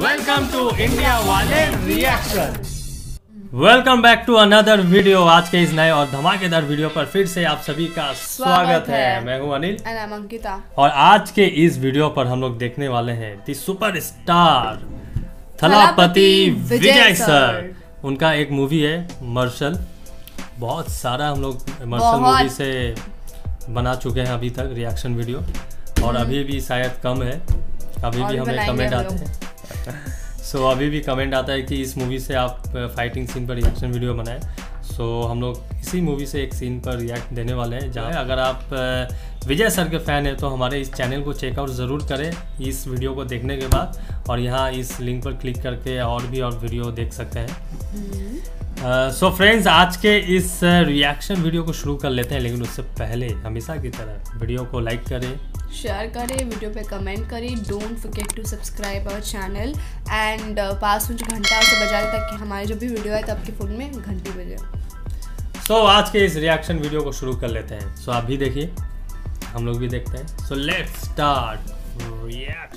Welcome to India वाले reaction. Welcome back to another video. आज के इस नए और धमाकेदार वीडियो पर फिर से आप सभी का स्वागत है। मैं हूं अनिल और मैं अंकिता, और आज के इस वीडियो पर हम लोग देखने वाले हैं the superstar Thalapathy Vijay sir. उनका एक मूवी है मर्शल, बहुत सारा हम लोग मर्शल मूवी से बना चुके हैं अभी तक रिएक्शन वीडियो, और अभी भी शायद कम है, अभी भी हमें कमेंट आते हैं। सो अभी भी कमेंट आता है कि इस मूवी से आप फाइटिंग सीन पर रिएक्शन वीडियो बनाएं। सो हम लोग इसी मूवी से एक सीन पर रिएक्ट देने वाले हैं, जहाँ अगर आप विजय सर के फ़ैन हैं तो हमारे इस चैनल को चेकआउट ज़रूर करें इस वीडियो को देखने के बाद, और यहाँ इस लिंक पर क्लिक करके और भी और वीडियो देख सकते हैं। सो फ्रेंड्स, आज के इस रिएक्शन वीडियो को शुरू कर लेते हैं, लेकिन उससे पहले हमेशा की तरह वीडियो को लाइक करें, शेयर करें, वीडियो पे कमेंट करें। Don't forget to subscribe our channel and पास मुझे घंटा उसे बजा लें ताकि हमारे जो भी वीडियो आए तो आपके फ़ोन में घंटी बजे। सो आज के इस रिएक्शन वीडियो को शुरू कर लेते हैं। सो आप भी देखिए, हम लोग भी देखते हैं। So let's start react.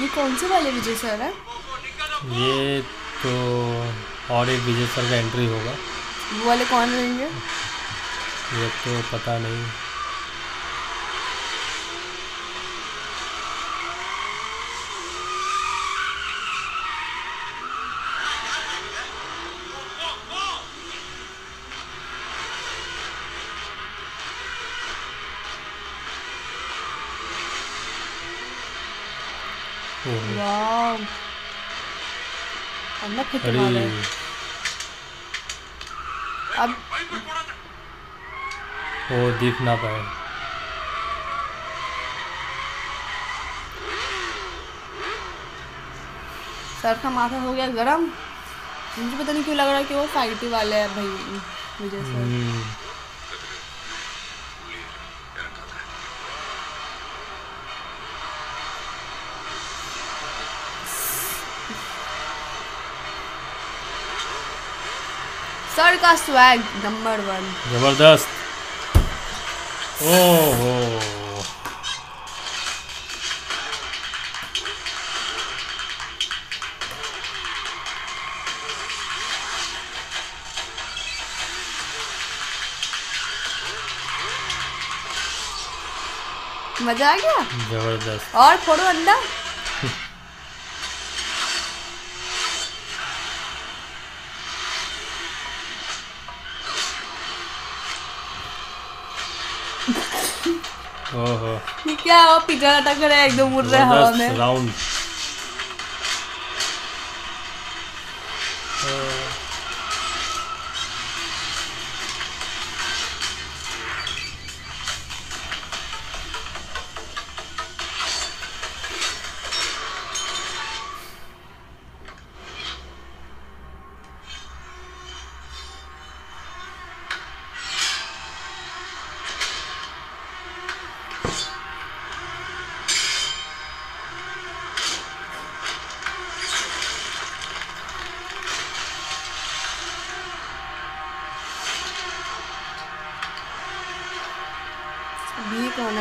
ये कौन से वाले विजय सर है? ये तो और एक विजय सर का एंट्री होगा। वो वाले कौन रहेंगे ये तो पता नहीं। अब वो दिख ना पाए। सर का माथा हो गया गरम। मुझे पता नहीं क्यों लग रहा है कि वो फाइटी वाले हैं भाई विजय सर। सर का स्वैग नंबर वन, जबरदस्त। ओहो, मजा आ गया, जबरदस्त। और फोड़ो अंडा। ओहो, ये क्या हो, पिज्जा लटक रहा है एकदम, उड़ रहा है हवा में। राउंड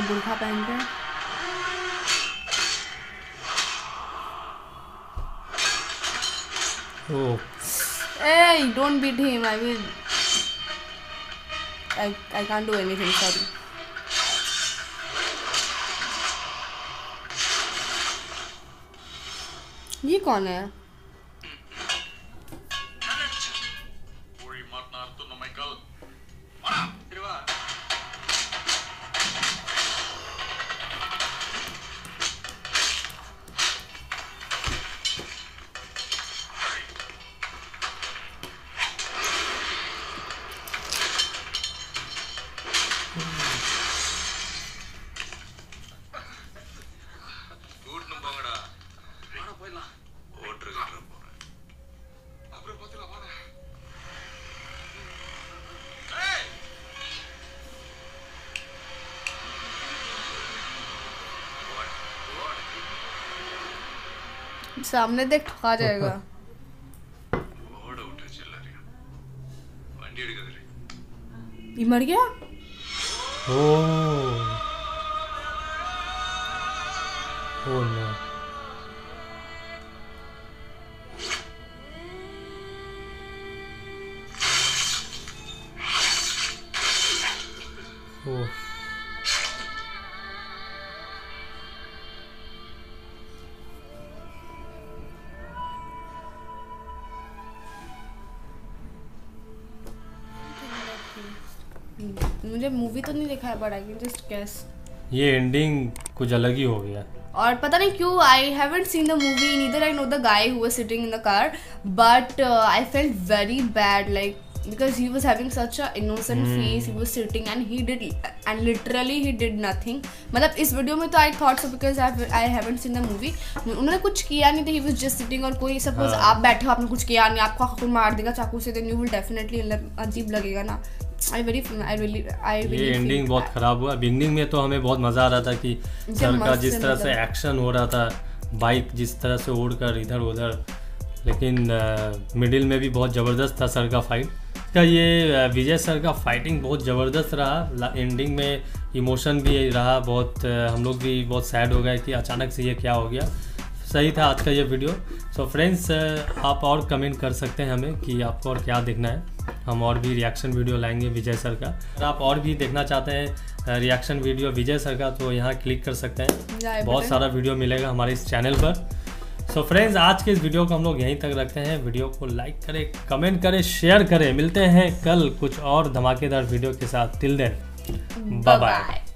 बुर्खा पहन के। Hey, don't beat him. I will. I can't do anything. Sorry. ये कौन है? सामने देख ठोका जाएगा। ये मर गया? Oh no. ओह मुझे मूवी तो नहीं देखा है but I can just guess ये एंडिंग कुछ अलग ही हो गया। और पता नहीं क्यों I haven't seen the movie neither I know the guy who was sitting in the car but I felt very bad like because he was having such a innocent face, he was sitting and he did and literally he did nothing. मतलब इस video में तो I thought so because I haven't seen the movie. उन्होंने कुछ किया नहीं था, he was just sitting और कोई suppose आप बैठे हो आपने कुछ किया नहीं आपको आखिर मार देगा चाकू से then you will definitely अजीब लगेगा ना। I really ये एंडिंग बहुत खराब हुआ। बिगनिंग में तो हमें बहुत मजा आ रहा था कि सर का जिस तरह से एक्शन हो रहा था बाइक जिस तरह से उड़ कर इधर उधर लेकिन मिडिल में भी बहुत ज़बरदस्त था सर का फाइट का। ये विजय सर का फाइटिंग बहुत ज़बरदस्त रहा। एंडिंग में इमोशन भी रहा बहुत। हम लोग भी बहुत सैड हो गए कि अचानक से ये क्या हो गया। सही था आज का ये वीडियो। सो फ्रेंड्स आप और कमेंट कर सकते हैं हमें कि आपको और क्या देखना है। हम और भी रिएक्शन वीडियो लाएंगे विजय सर का। अगर आप और भी देखना चाहते हैं रिएक्शन वीडियो विजय सर का तो यहाँ क्लिक कर सकते हैं। बहुत सारा वीडियो मिलेगा हमारे इस चैनल पर। सो फ्रेंड्स आज के इस वीडियो को हम लोग यहीं तक रखते हैं। वीडियो को लाइक करें कमेंट करें शेयर करें। मिलते हैं कल कुछ और धमाकेदार वीडियो के साथ। Till then bye bye.